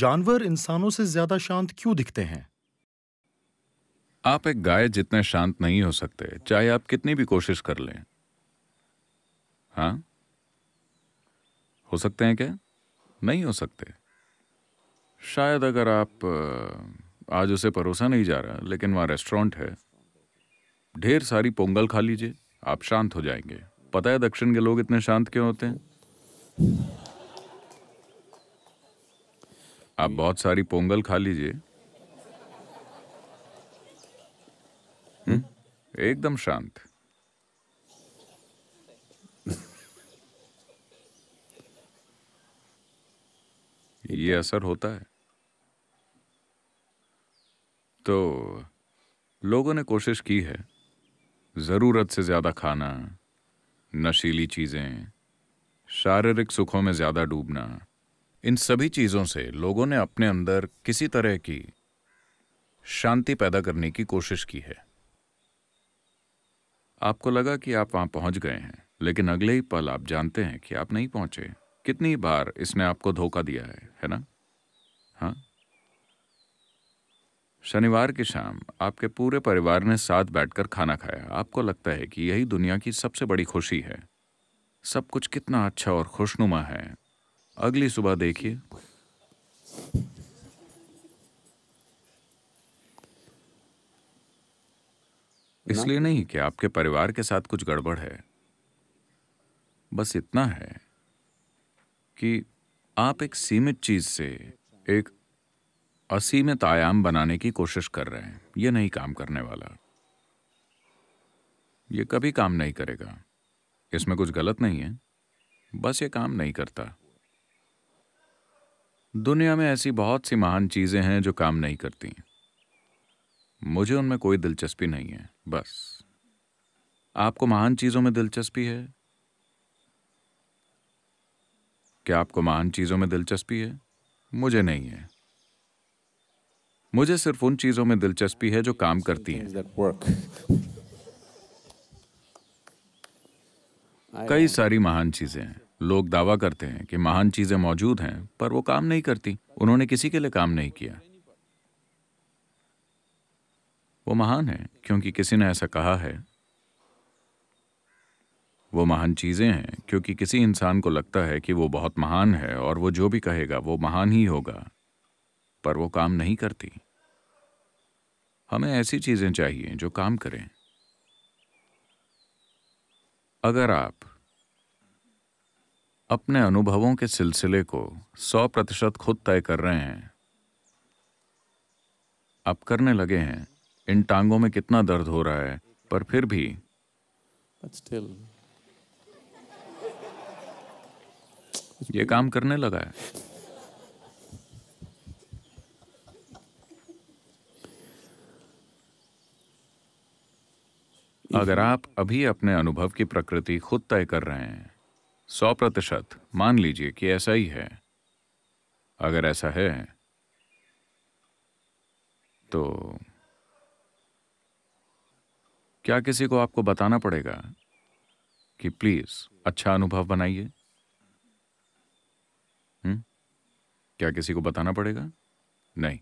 जानवर इंसानों से ज्यादा शांत क्यों दिखते हैं? आप एक गाय जितने शांत नहीं हो सकते, चाहे आप कितनी भी कोशिश कर लें। हाँ, हो सकते हैं क्या? नहीं हो सकते। शायद अगर आप आज उसे परोसा नहीं जा रहा, लेकिन वहाँ रेस्टोरेंट है, ढेर सारी पोंगल खा लीजिए, आप शांत हो जाएंगे। पता है दक्षिण के लोग इतने शांत क्यों होते हैं? आप बहुत सारी पोंगल खा लीजिए, एकदम शांत। ये असर होता है। तो लोगों ने कोशिश की है, ज़रूरत से ज़्यादा खाना, नशीली चीज़ें, शारीरिक सुखों में ज़्यादा डूबना, इन सभी चीज़ों से लोगों ने अपने अंदर किसी तरह की शांति पैदा करने की कोशिश की है। आपको लगा कि आप वहाँ पहुँच गए हैं, लेकिन अगले ही पल आप जानते हैं कि आप नहीं पहुँचे। कितनी बार इसने आपको धोखा दिया है ना? हाँ। शनिवार की शाम आपके पूरे परिवार ने साथ बैठकर खाना खाया। आपको लगता है कि यही दुनिया की सबसे बड़ी खुशी है, सब कुछ कितना अच्छा और खुशनुमा है। अगली सुबह देखिए, इसलिए नहीं कि आपके परिवार के साथ कुछ गड़बड़ है, बस इतना है कि आप एक सीमित चीज से एक असीमित आयाम बनाने की कोशिश कर रहे हैं। यह नहीं काम करने वाला, यह कभी काम नहीं करेगा। इसमें कुछ गलत नहीं है, बस ये काम नहीं करता। दुनिया में ऐसी बहुत सी महान चीजें हैं जो काम नहीं करती, मुझे उनमें कोई दिलचस्पी नहीं है। बस आपको महान चीजों में दिलचस्पी है। क्या आपको महान चीज़ों में दिलचस्पी है? मुझे नहीं है। मुझे सिर्फ उन चीज़ों में दिलचस्पी है जो काम करती हैं। कई सारी महान चीज़ें हैं। लोग दावा करते हैं कि महान चीज़ें मौजूद हैं, पर वो काम नहीं करती। उन्होंने किसी के लिए काम नहीं किया। वो महान है क्योंकि किसी ने ऐसा कहा है। वो महान चीज़ें हैं क्योंकि किसी इंसान को लगता है कि वो बहुत महान है और वो जो भी कहेगा वो महान ही होगा, पर वो काम नहीं करती। हमें ऐसी चीज़ें चाहिए जो काम करें। अगर आप अपने अनुभवों के सिलसिले को 100% खुद तय कर रहे हैं, आप करने लगे हैं, इन टांगों में कितना दर्द हो रहा है, पर फिर भी ये काम करने लगा है। अगर आप अभी अपने अनुभव की प्रकृति खुद तय कर रहे हैं 100%, मान लीजिए कि ऐसा ही है। अगर ऐसा है तो क्या किसी को आपको बताना पड़ेगा कि प्लीज अच्छा अनुभव बनाइए? क्या किसी को बताना पड़ेगा? नहीं।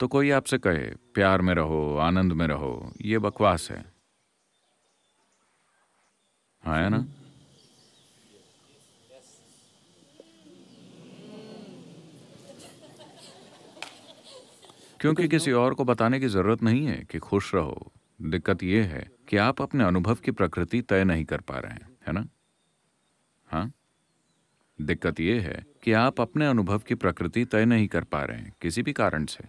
तो कोई आपसे कहे प्यार में रहो, आनंद में रहो, ये बकवास है। हाँ, है ना? क्योंकि किसी और को बताने की जरूरत नहीं है कि खुश रहो। दिक्कत ये है कि आप अपने अनुभव की प्रकृति तय नहीं कर पा रहे हैं, है ना? हाँ, दिक्कत यह है कि आप अपने अनुभव की प्रकृति तय नहीं कर पा रहे हैं, किसी भी कारण से।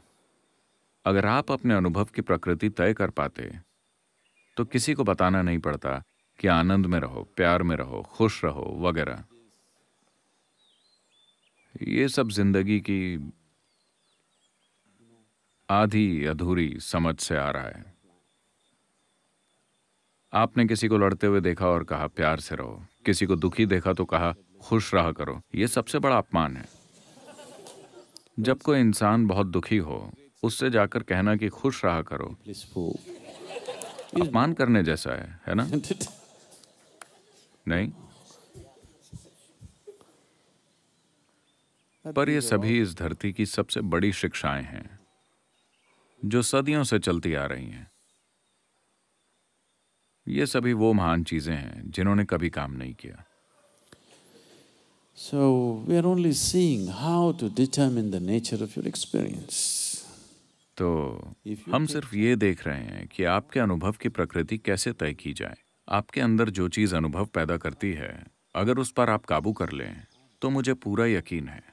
अगर आप अपने अनुभव की प्रकृति तय कर पाते तो किसी को बताना नहीं पड़ता कि आनंद में रहो, प्यार में रहो, खुश रहो वगैरह। ये सब जिंदगी की आधी अधूरी समझ से आ रहा है। आपने किसी को लड़ते हुए देखा और कहा प्यार से रहो, किसी को दुखी देखा तो कहा खुश रहा करो। ये सबसे बड़ा अपमान है। जब कोई इंसान बहुत दुखी हो, उससे जाकर कहना कि खुश रहा करो, अपमान करने जैसा है ना? नहीं। पर ये सभी इस धरती की सबसे बड़ी शिक्षाएं हैं जो सदियों से चलती आ रही हैं। ये सभी वो महान चीजें हैं जिन्होंने कभी काम नहीं किया। So we are only seeing how to determine the nature of your experience. तो हम सिर्फ ये देख रहे हैं कि आपके अनुभव की प्रकृति कैसे तय की जाए। आपके अंदर जो चीज अनुभव पैदा करती है, अगर उस पर आप काबू कर लें, तो मुझे पूरा यकीन है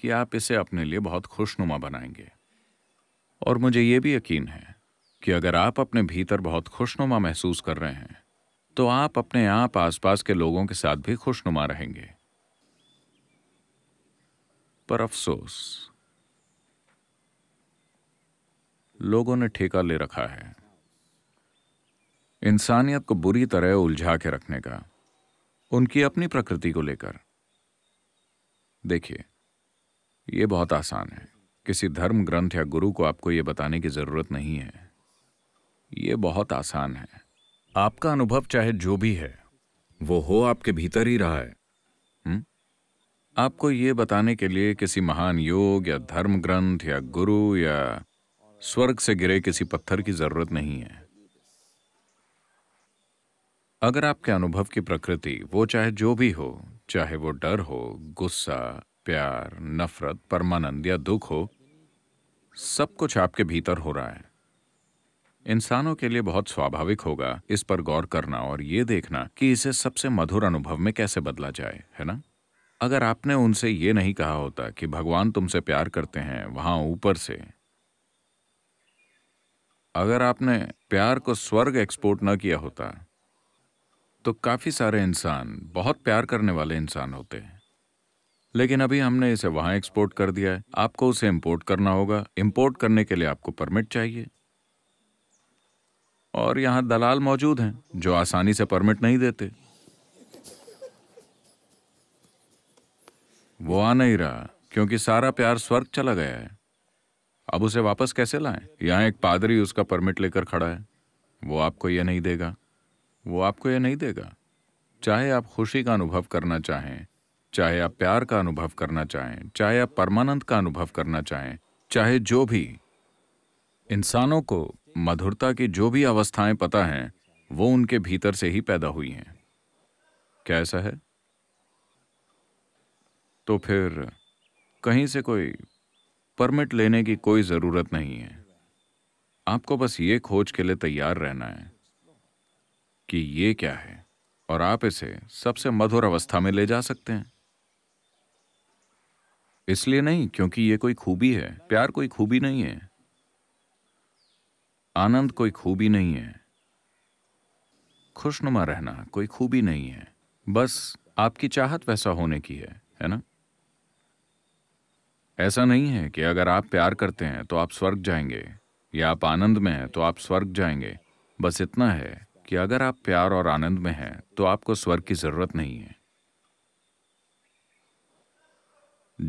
कि आप इसे अपने लिए बहुत खुशनुमा बनाएंगे। और मुझे ये भी यकीन है कि अगर आप अपने भीतर बहुत खुशनुमा महसूस कर रहे हैं, तो आप अपने आप आसपास के लोगों के साथ भी खुशनुमा रहेंगे। पर अफसोस, लोगों ने ठेका ले रखा है इंसानियत को बुरी तरह उलझा के रखने का, उनकी अपनी प्रकृति को लेकर। देखिए, ये बहुत आसान है। किसी धर्म ग्रंथ या गुरु को आपको ये बताने की जरूरत नहीं है। ये बहुत आसान है। आपका अनुभव चाहे जो भी है, वो हो आपके भीतर ही रहा है। आपको ये बताने के लिए किसी महान योग या धर्म ग्रंथ या गुरु या स्वर्ग से गिरे किसी पत्थर की जरूरत नहीं है। अगर आपके अनुभव की प्रकृति, वो चाहे जो भी हो, चाहे वो डर हो, गुस्सा, प्यार, नफरत, परमानंद या दुख हो, सब कुछ आपके भीतर हो रहा है। इंसानों के लिए बहुत स्वाभाविक होगा इस पर गौर करना और ये देखना कि इसे सबसे मधुर अनुभव में कैसे बदला जाए, है ना? अगर आपने उनसे ये नहीं कहा होता कि भगवान तुमसे प्यार करते हैं वहां ऊपर से, अगर आपने प्यार को स्वर्ग एक्सपोर्ट न किया होता, तो काफी सारे इंसान बहुत प्यार करने वाले इंसान होते हैं। लेकिन अभी हमने इसे वहां एक्सपोर्ट कर दिया है। आपको उसे इंपोर्ट करना होगा। इंपोर्ट करने के लिए आपको परमिट चाहिए, और यहां दलाल मौजूद हैं जो आसानी से परमिट नहीं देते। वो आ नहीं रहा क्योंकि सारा प्यार स्वर्ग चला गया है। अब उसे वापस कैसे लाएं? यहां एक पादरी उसका परमिट लेकर खड़ा है। वो आपको यह नहीं देगा, वो आपको यह नहीं देगा। चाहे आप खुशी का अनुभव करना चाहें, चाहे आप प्यार का अनुभव करना चाहें, चाहे आप परमानंद का अनुभव करना चाहें, चाहे जो भी, इंसानों को मधुरता की जो भी अवस्थाएं पता हैं, वो उनके भीतर से ही पैदा हुई हैं। क्या ऐसा है? तो फिर कहीं से कोई परमिट लेने की कोई जरूरत नहीं है। आपको बस ये खोज के लिए तैयार रहना है कि ये क्या है, और आप इसे सबसे मधुर अवस्था में ले जा सकते हैं। इसलिए नहीं क्योंकि ये कोई खूबी है। प्यार कोई खूबी नहीं है, आनंद कोई खूबी नहीं है, खुशनुमा रहना कोई खूबी नहीं है। बस आपकी चाहत वैसा होने की है ना? ऐसा नहीं है कि अगर आप प्यार करते हैं तो आप स्वर्ग जाएंगे, या आप आनंद में हैं तो आप स्वर्ग जाएंगे। बस इतना है कि अगर आप प्यार और आनंद में हैं तो आपको स्वर्ग की जरूरत नहीं है।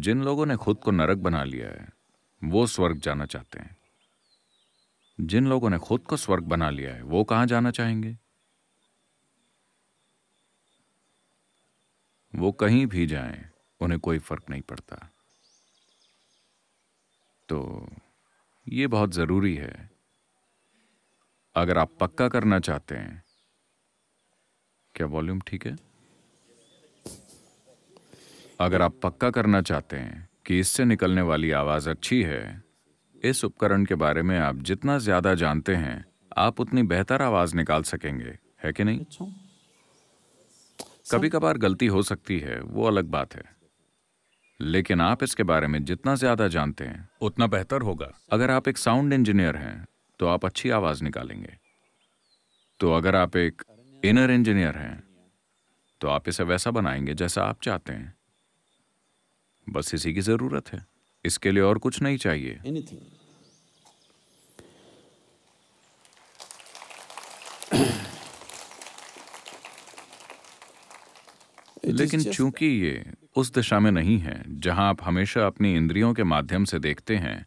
जिन लोगों ने खुद को नरक बना लिया है वो स्वर्ग जाना चाहते हैं। जिन लोगों ने खुद को स्वर्ग बना लिया है वो कहां जाना चाहेंगे? वो कहीं भी जाएं, उन्हें कोई फर्क नहीं पड़ता। तो ये बहुत जरूरी है। अगर आप पक्का करना चाहते हैं, क्या वॉल्यूम ठीक है? अगर आप पक्का करना चाहते हैं कि इससे निकलने वाली आवाज अच्छी है, इस उपकरण के बारे में आप जितना ज्यादा जानते हैं, आप उतनी बेहतर आवाज निकाल सकेंगे, है कि नहीं? कभी कभार गलती हो सकती है, वो अलग बात है, लेकिन आप इसके बारे में जितना ज्यादा जानते हैं उतना बेहतर होगा। अगर आप एक साउंड इंजीनियर हैं तो आप अच्छी आवाज निकालेंगे। तो अगर आप एक इनर इंजीनियर हैं तो आप इसे वैसा बनाएंगे जैसा आप चाहते हैं। बस इसी की जरूरत है, इसके लिए और कुछ नहीं चाहिए। लेकिन चूंकि ये उस दिशा में नहीं है जहां आप हमेशा अपनी इंद्रियों के माध्यम से देखते हैं,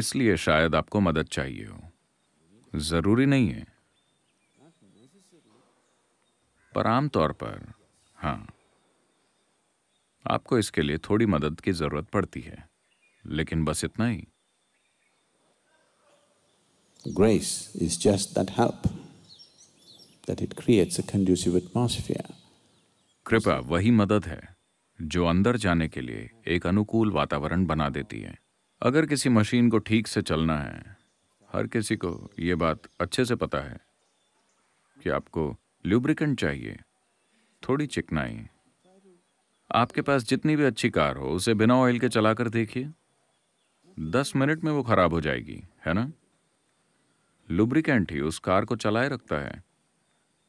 इसलिए शायद आपको मदद चाहिए हो। जरूरी नहीं है, पर आमतौर पर हाँ, आपको इसके लिए थोड़ी मदद की जरूरत पड़ती है, लेकिन बस इतना ही। Grace is just that help, that it creates a conducive atmosphere. कृपा वही मदद है जो अंदर जाने के लिए एक अनुकूल वातावरण बना देती है। अगर किसी मशीन को ठीक से चलना है, हर किसी को ये बात अच्छे से पता है कि आपको ल्यूब्रिकेंट चाहिए, थोड़ी चिकनाई। आपके पास जितनी भी अच्छी कार हो, उसे बिना ऑयल के चलाकर देखिए, 10 मिनट में वो खराब हो जाएगी, है ना? लुब्रिकेंट ही उस कार को चलाए रखता है।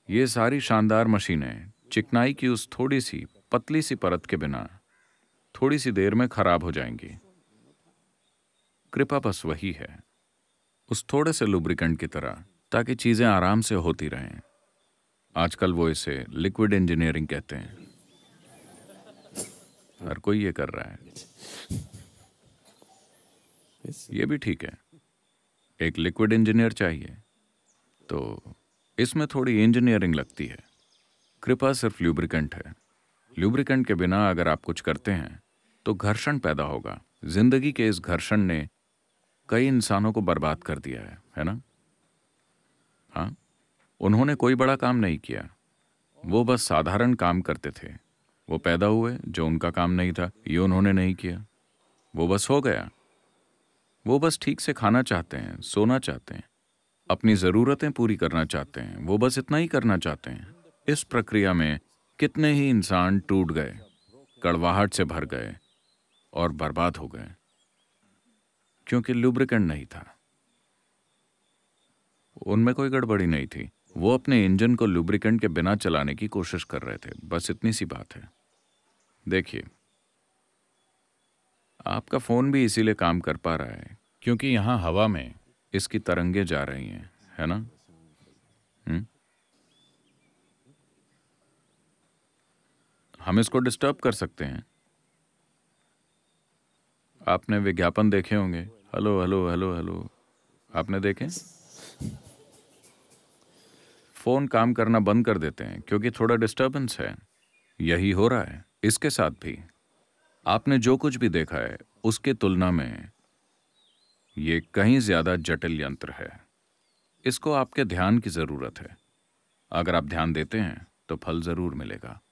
ये सारी शानदार मशीनें चिकनाई की उस थोड़ी सी पतली सी परत के बिना थोड़ी सी देर में खराब हो जाएंगी। कृपा बस वही है, उस थोड़े से लुब्रिकेंट की तरह, ताकि चीजें आराम से होती रहें। आजकल वो इसे लिक्विड इंजीनियरिंग कहते हैं, हर कोई ये कर रहा है। ये भी ठीक है, एक लिक्विड इंजीनियर चाहिए, तो इसमें थोड़ी इंजीनियरिंग लगती है। कृपा सिर्फ ल्यूब्रिकेंट है। ल्यूब्रिकेंट के बिना अगर आप कुछ करते हैं तो घर्षण पैदा होगा। जिंदगी के इस घर्षण ने कई इंसानों को बर्बाद कर दिया है ना? हाँ, उन्होंने कोई बड़ा काम नहीं किया, वो बस साधारण काम करते थे। वो पैदा हुए, जो उनका काम नहीं था ये उन्होंने नहीं किया, वो बस हो गया। वो बस ठीक से खाना चाहते हैं, सोना चाहते हैं, अपनी ज़रूरतें पूरी करना चाहते हैं, वो बस इतना ही करना चाहते हैं। इस प्रक्रिया में कितने ही इंसान टूट गए, कड़वाहट से भर गए और बर्बाद हो गए, क्योंकि लुब्रिकेंट नहीं था। उनमें कोई गड़बड़ी नहीं थी, वो अपने इंजन को लुब्रिकेंट के बिना चलाने की कोशिश कर रहे थे, बस इतनी सी बात है। देखिए, आपका फ़ोन भी इसीलिए काम कर पा रहा है क्योंकि यहाँ हवा में इसकी तरंगें जा रही हैं, है ना? हम इसको डिस्टर्ब कर सकते हैं। आपने विज्ञापन देखे होंगे, हेलो हेलो हेलो हेलो, आपने देखे? फ़ोन काम करना बंद कर देते हैं क्योंकि थोड़ा डिस्टर्बेंस है। यही हो रहा है इसके साथ भी। आपने जो कुछ भी देखा है उसके तुलना में ये कहीं ज़्यादा जटिल यंत्र है। इसको आपके ध्यान की ज़रूरत है। अगर आप ध्यान देते हैं तो फल ज़रूर मिलेगा।